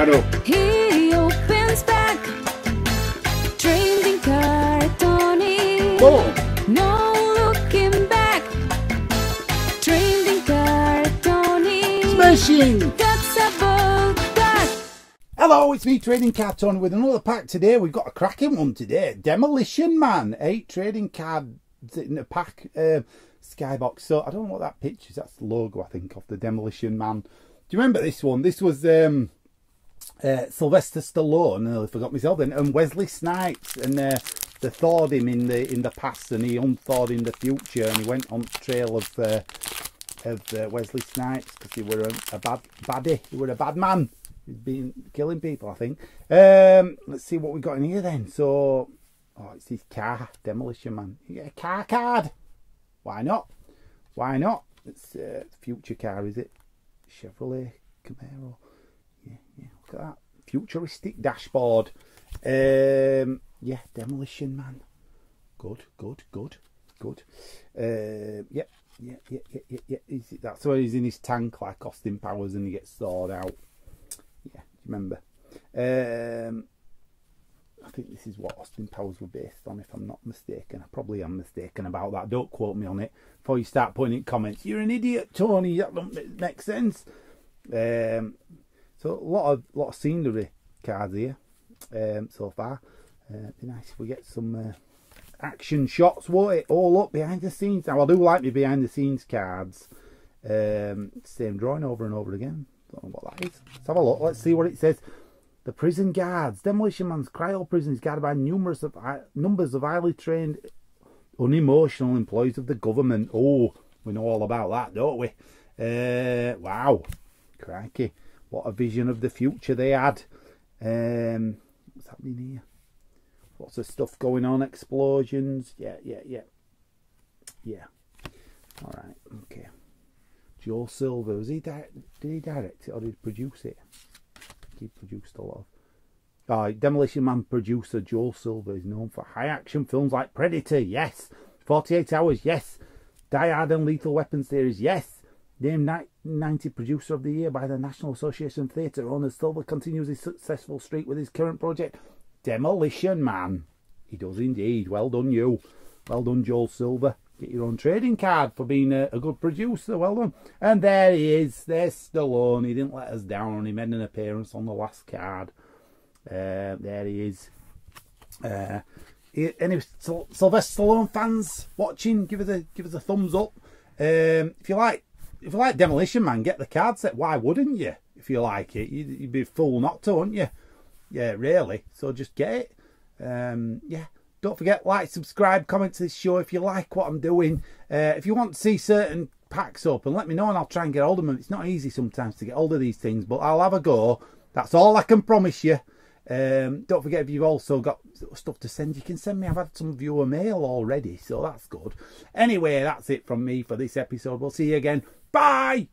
Camaro. He opens back. Trading Card Tony. Boom. No looking back. Trading Card Tony. Smashing. That's about that. Hello, it's me, Trading Card Tony, with another pack today. We've got a cracking one today. Demolition Man. 8 trading card in a pack. Skybox. So I don't know what that picture is. That's the logo, I think, of the Demolition Man. Do you remember this one? This was Sylvester Stallone. I nearly forgot myself then. And Wesley Snipes. And they thawed him in the past, and he unthawed in the future. And he went on the trail of Wesley Snipes because he were a bad baddie. He were a bad man. He'd been killing people, I think. Let's see what we got in here then. So, oh, it's his car, Demolition Man. You get a car card. Why not? Why not? It's a future car, is it? Chevrolet Camaro. Yeah, yeah. Look at that futuristic dashboard. Yeah, Demolition Man. Good, good, good, good. Yeah. That's where he's in his tank, like Austin Powers, and he gets thawed out. Yeah, remember? I think this is what Austin Powers were based on, if I'm not mistaken. I probably am mistaken about that. Don't quote me on it. Before you start putting in comments, you're an idiot, Tony. That doesn't make sense. So a lot of scenery cards here so far. It'd be nice if we get some action shots, won't it? All up behind the scenes. Now I do like my behind the scenes cards. Same drawing over and over again. Don't know what that is. Let's have a look. Let's see what it says. The prison guards. Demolition Man's cryo prison is guarded by numbers of highly trained, unemotional employees of the government. Oh, we know all about that, don't we? Wow. Crikey. What a vision of the future they had. What's happening here? Lots of stuff going on. Explosions. Yeah. All right. Okay. Joel Silver. Did he direct it or did he produce it? He produced a lot of Demolition Man producer Joel Silver is known for high action films like Predator, yes, 48 Hours, yes, Die Hard and Lethal Weapon series, yes. Named 90 Producer of the Year by the National Association of Theatre Owners, Silver continues his successful streak with his current project, Demolition Man. He does indeed. Well done you. Well done, Joel Silver. Get your own trading card for being a good producer. Well done. And there he is. There's Stallone. He didn't let us down. He made an appearance on the last card. There he is. Anyway, Sylvester Stallone fans watching, give us a thumbs up. If you like Demolition Man, get the card set. Why wouldn't you? If you like it, you'd be a fool not to, wouldn't you? Yeah, really. So just get it. Yeah. Don't forget, like, subscribe, comment to this show if you like what I'm doing. If you want to see certain packs up, and let me know and I'll try and get hold of them. It's not easy sometimes to get hold of these things, but I'll have a go. That's all I can promise you. Don't forget, if you've also got stuff to send, you can send me. I've had some viewer mail already, so that's good. Anyway, that's it from me for this episode. We'll see you again. Bye!